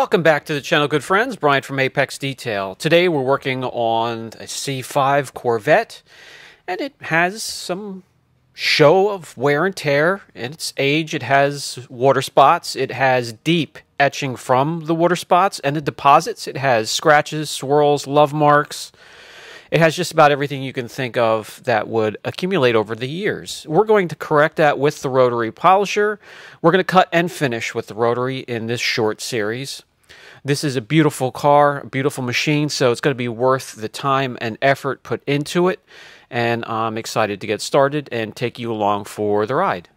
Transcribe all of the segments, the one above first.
Welcome back to the channel, good friends. Brian from Apex Detail. Today we're working on a C5 Corvette, and it has some show of wear and tear in its age. It has water spots, it has deep etching from the water spots and the deposits, it has scratches, swirls, love marks. It has just about everything you can think of that would accumulate over the years. We're going to correct that with the rotary polisher. We're going to cut and finish with the rotary in this short series. This is a beautiful car, a beautiful machine, so it's going to be worth the time and effort put into it. And I'm excited to get started and take you along for the ride.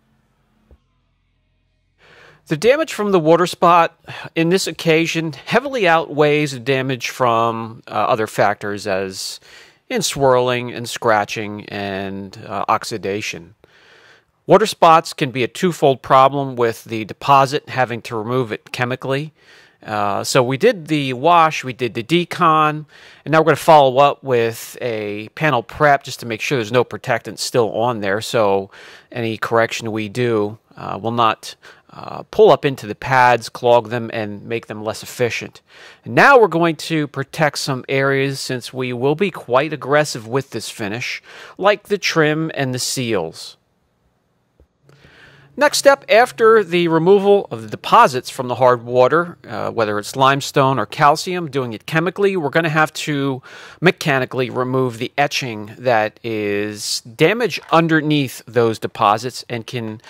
The damage from the water spot in this occasion heavily outweighs the damage from other factors as in swirling and scratching and oxidation. Water spots can be a twofold problem with the deposit having to remove it chemically. So we did the wash, we did the decon, and now we're going to follow up with a panel prep just to make sure there's no protectant still on there, so any correction we do will not pull up into the pads, clog them, and make them less efficient. And now we're going to protect some areas since we will be quite aggressive with this finish, like the trim and the seals. Next step, after the removal of the deposits from the hard water, whether it's limestone or calcium, doing it chemically, we're going to have to mechanically remove the etching that is damaged underneath those deposits and can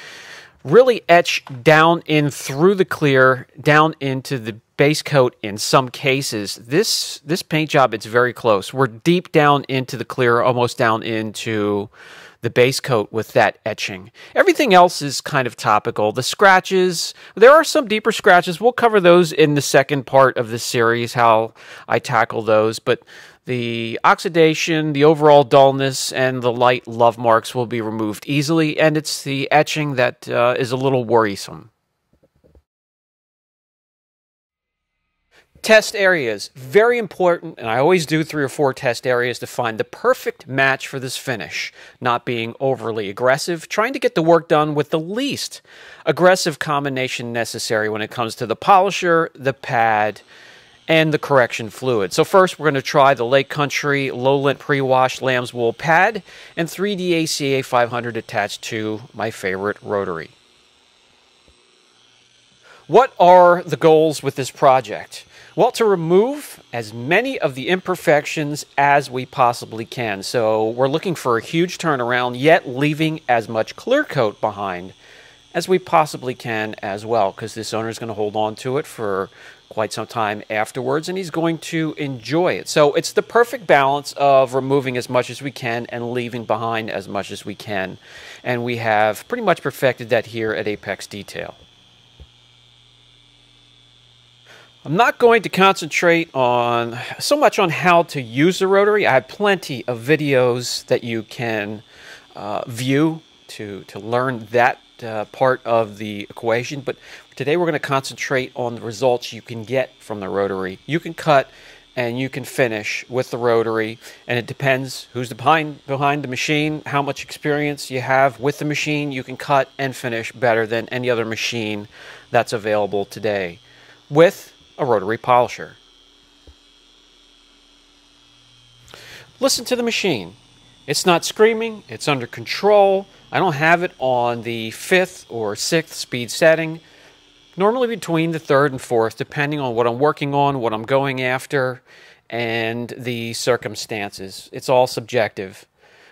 really etch down in through the clear, down into the base coat in some cases. This paint job, it's very close. We're deep down into the clear, almost down into the base coat with that etching. Everything else is kind of topical. The scratches, there are some deeper scratches. We'll cover those in the second part of the series, how I tackle those. But the oxidation, the overall dullness, and the light love marks will be removed easily, and it's the etching that is a little worrisome. Test areas, very important, and I always do 3 or 4 test areas to find the perfect match for this finish. Not being overly aggressive, trying to get the work done with the least aggressive combination necessary when it comes to the polisher, the pad, and the correction fluid. So first, we're going to try the Lake Country Low Lint Pre-Wash Lamb's Wool Pad and 3D ACA 500 attached to my favorite rotary. What are the goals with this project? Well, to remove as many of the imperfections as we possibly can. So we're looking for a huge turnaround, yet leaving as much clear coat behind as we possibly can as well, because this owner is going to hold on to it for quite some time afterwards, and he's going to enjoy it. So it's the perfect balance of removing as much as we can and leaving behind as much as we can. And we have pretty much perfected that here at Apex Detail. I'm not going to concentrate on so much on how to use the rotary. I have plenty of videos that you can view to learn that part of the equation, but today we're going to concentrate on the results you can get from the rotary. You can cut and you can finish with the rotary, and it depends who's behind the machine, how much experience you have with the machine. You can cut and finish better than any other machine that's available today with a rotary polisher. Listen to the machine. It's not screaming, it's under control. I don't have it on the 5th or 6th speed setting. Normally between the 3rd and 4th, depending on what I'm working on, what I'm going after, and the circumstances. It's all subjective.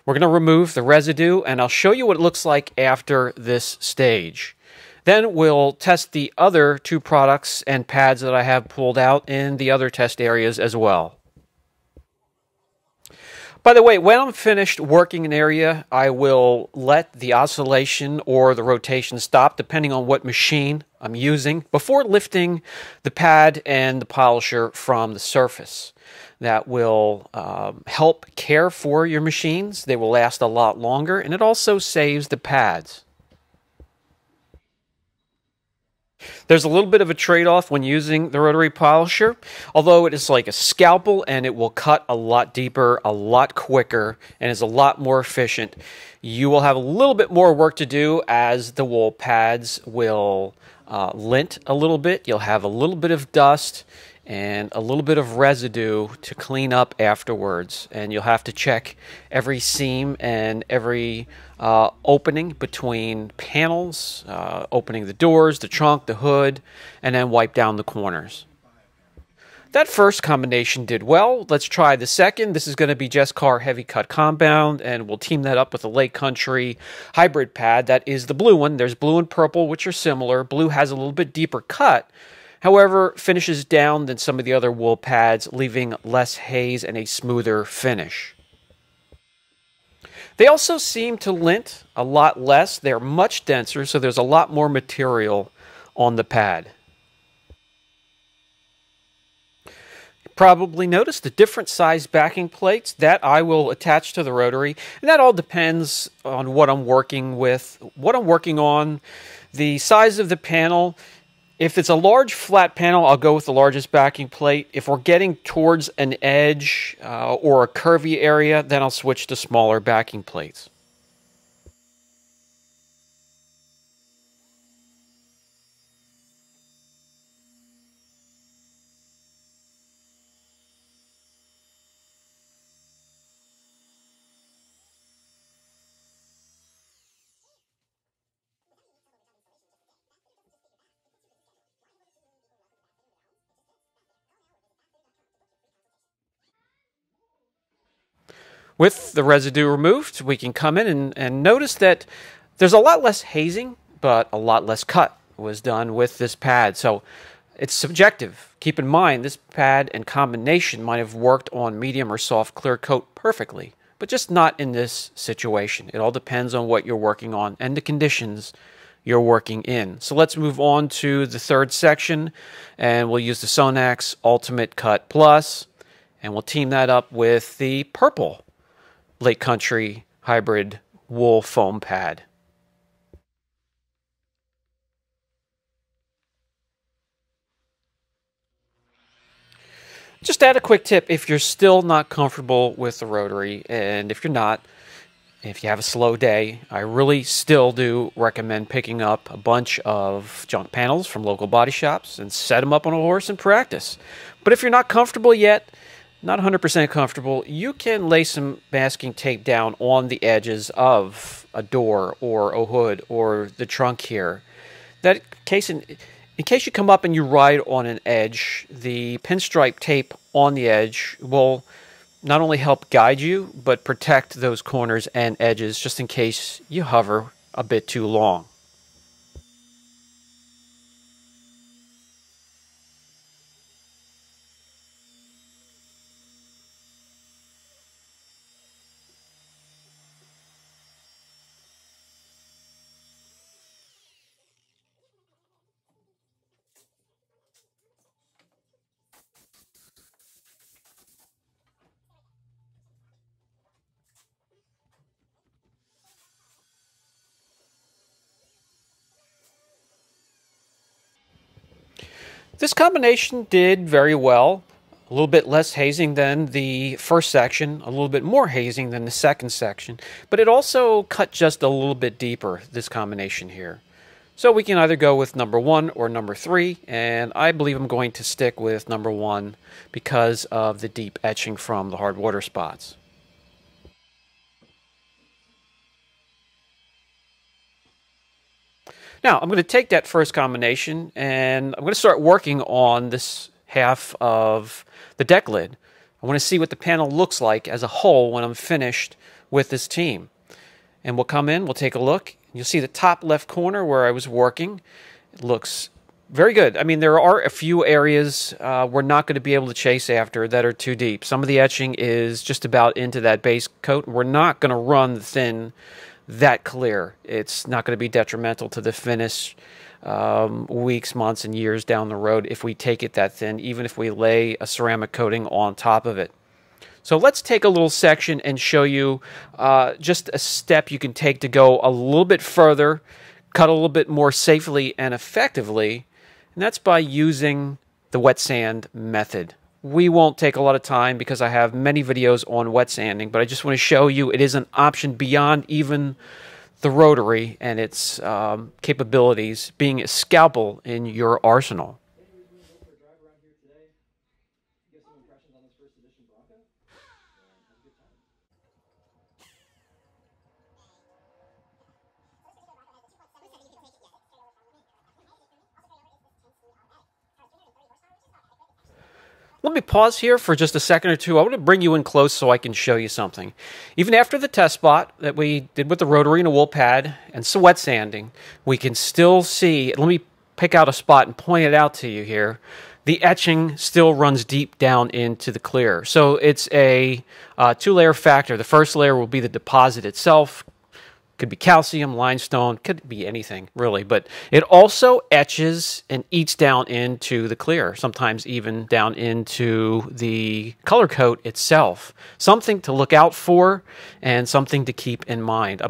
We're going to remove the residue, and I'll show you what it looks like after this stage. Then we'll test the other 2 products and pads that I have pulled out in the other test areas as well. By the way, when I'm finished working an area, I will let the oscillation or the rotation stop, depending on what machine I'm using, before lifting the pad and the polisher from the surface. That will help care for your machines. They will last a lot longer, and it also saves the pads. There's a little bit of a trade-off when using the rotary polisher, although it is like a scalpel and it will cut a lot deeper, a lot quicker, and is a lot more efficient. You will have a little bit more work to do as the wool pads will lint a little bit. You'll have a little bit of dust and a little bit of residue to clean up afterwards, and you'll have to check every seam and every opening between panels, opening the doors, the trunk, the hood, and then wipe down the corners. That first combination did well. Let's try the second. This is going to be Jescar Heavy Cut Compound, and we'll team that up with the Lake Country Hybrid Pad. That is the blue one. There's blue and purple, which are similar. Blue has a little bit deeper cut, however, finishes down than some of the other wool pads, leaving less haze and a smoother finish. They also seem to lint a lot less. They're much denser, so there's a lot more material on the pad. Probably noticed the different size backing plates that I will attach to the rotary, and that all depends on what I'm working with, what I'm working on, the size of the panel. If it's a large flat panel, I'll go with the largest backing plate. If we're getting towards an edge or a curvy area, then I'll switch to smaller backing plates. With the residue removed, we can come in and notice that there's a lot less hazing, but a lot less cut was done with this pad. So it's subjective. Keep in mind, this pad and combination might have worked on medium or soft clear coat perfectly, but just not in this situation. It all depends on what you're working on and the conditions you're working in. So let's move on to the third section, and we'll use the Sonax Ultimate Cut Plus, and we'll team that up with the purple Lake Country Hybrid Wool Foam Pad. Just add a quick tip if you're still not comfortable with the rotary, and if you're not, if you have a slow day, I really still do recommend picking up a bunch of junk panels from local body shops and set them up on a horse and practice. But if you're not comfortable yet, not 100% comfortable, you can lay some masking tape down on the edges of a door or a hood or the trunk here. That case, in case you come up and you ride on an edge, the pinstripe tape on the edge will not only help guide you, but protect those corners and edges just in case you hover a bit too long. This combination did very well. A little bit less hazing than the first section, a little bit more hazing than the second section, but it also cut just a little bit deeper, this combination here. So we can either go with number one or number three, and I believe I'm going to stick with number one because of the deep etching from the hard water spots. Now, I'm going to take that first combination, and I'm going to start working on this half of the deck lid. I want to see what the panel looks like as a whole when I'm finished with this team. And we'll come in, we'll take a look. You'll see the top left corner where I was working. It looks very good. I mean, there are a few areas we're not going to be able to chase after that are too deep. Some of the etching is just about into that base coat. We're not going to run the thin that clear. It's not going to be detrimental to the finish weeks, months, and years down the road if we take it that thin, even if we lay a ceramic coating on top of it. So let's take a little section and show you just a step you can take to go a little bit further, cut a little bit more safely and effectively, and that's by using the wet sand method. We won't take a lot of time because I have many videos on wet sanding, but I just want to show you it is an option beyond even the rotary and its capabilities being a scalpel in your arsenal. Let me pause here for just a second or two. I want to bring you in close so I can show you something. Even after the test spot that we did with the rotary and a wool pad and some wet sanding, we can still see, let me pick out a spot and point it out to you here, the etching still runs deep down into the clear. So it's a two-layer factor. The first layer will be the deposit itself. Could be calcium, limestone, could be anything really, but it also etches and eats down into the clear, sometimes even down into the color coat itself. Something to look out for and something to keep in mind.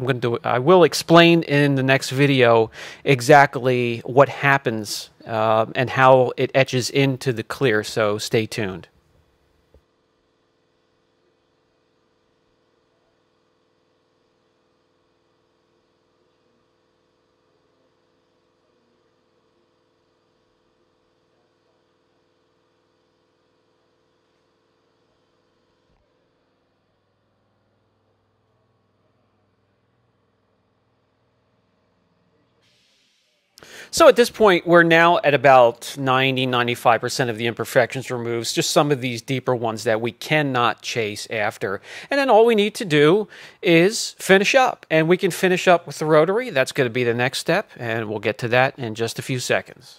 I will explain in the next video exactly what happens and how it etches into the clear, so stay tuned. So at this point, we're now at about 90–95% of the imperfections removed, just some of these deeper ones that we cannot chase after. And then all we need to do is finish up. And we can finish up with the rotary. That's going to be the next step, and we'll get to that in just a few seconds.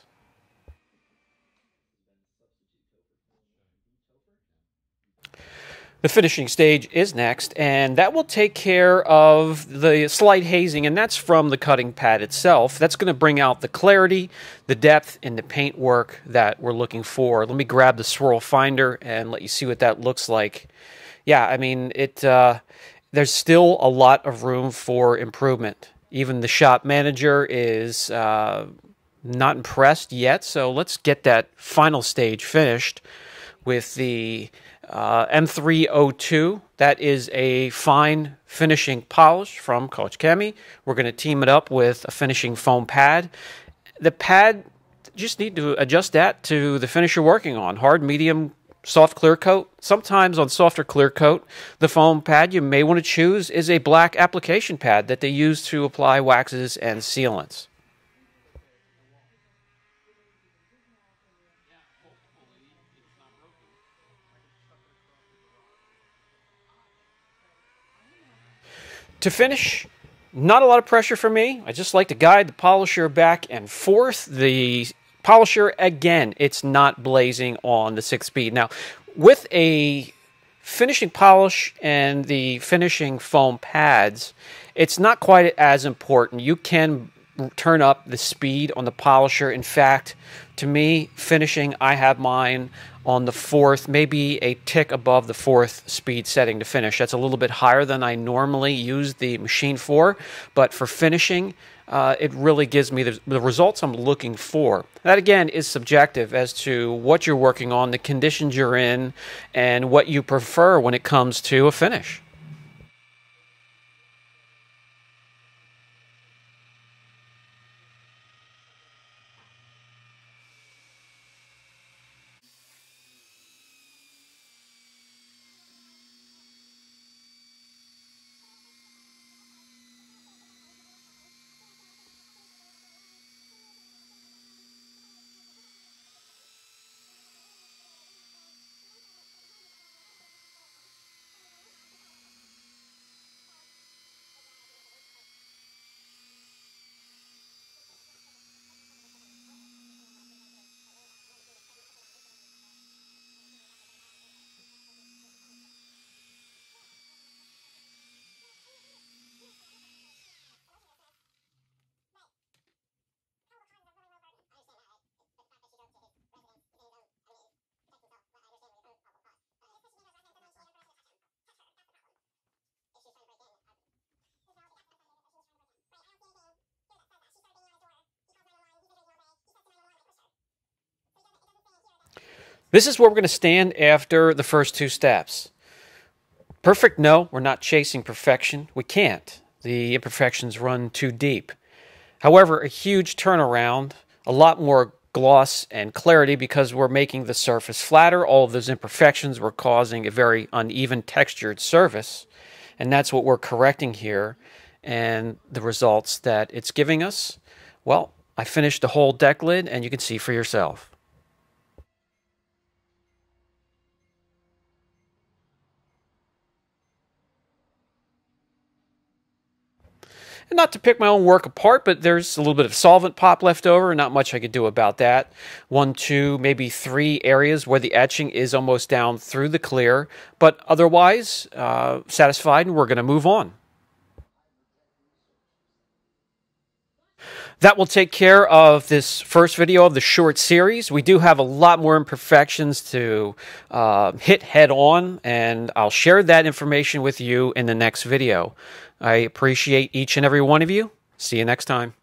The finishing stage is next, and that will take care of the slight hazing, and that's from the cutting pad itself. That's going to bring out the clarity, the depth, and the paintwork that we're looking for. Let me grab the swirl finder and let you see what that looks like. Yeah, I mean, there's still a lot of room for improvement. Even the shop manager is not impressed yet, so let's get that final stage finished with the M302. That is a fine finishing polish from Koch Chemie. We're going to team it up with a finishing foam pad. The pad, just need to adjust that to the finish you're working on. Hard, medium, soft clear coat. Sometimes on softer clear coat, the foam pad you may want to choose is a black application pad that they use to apply waxes and sealants. To finish, not a lot of pressure for me. I just like to guide the polisher back and forth. The polisher, again, it's not blazing on the 6-speed. Now, with a finishing polish and the finishing foam pads, it's not quite as important. You can turn up the speed on the polisher. In fact, to me, finishing, I have mine on the 4th, maybe a tick above the 4th speed setting to finish. That's a little bit higher than I normally use the machine for, but for finishing, it really gives me the results I'm looking for. That, again, is subjective as to what you're working on, the conditions you're in, and what you prefer when it comes to a finish. This is where we're going to stand after the first two steps. Perfect, no, we're not chasing perfection. We can't. the imperfections run too deep. However, a huge turnaround, a lot more gloss and clarity because we're making the surface flatter. All of those imperfections were causing a very uneven textured surface, and that's what we're correcting here, and the results that it's giving us. Well, I finished the whole deck lid, and you can see for yourself. And not to pick my own work apart, but there's a little bit of solvent pop left over. Not much I could do about that. One, two, maybe three areas where the etching is almost down through the clear. But otherwise, satisfied, and we're going to move on. That will take care of this first video of the short series. We do have a lot more imperfections to hit head on, and I'll share that information with you in the next video. I appreciate each and every one of you. See you next time.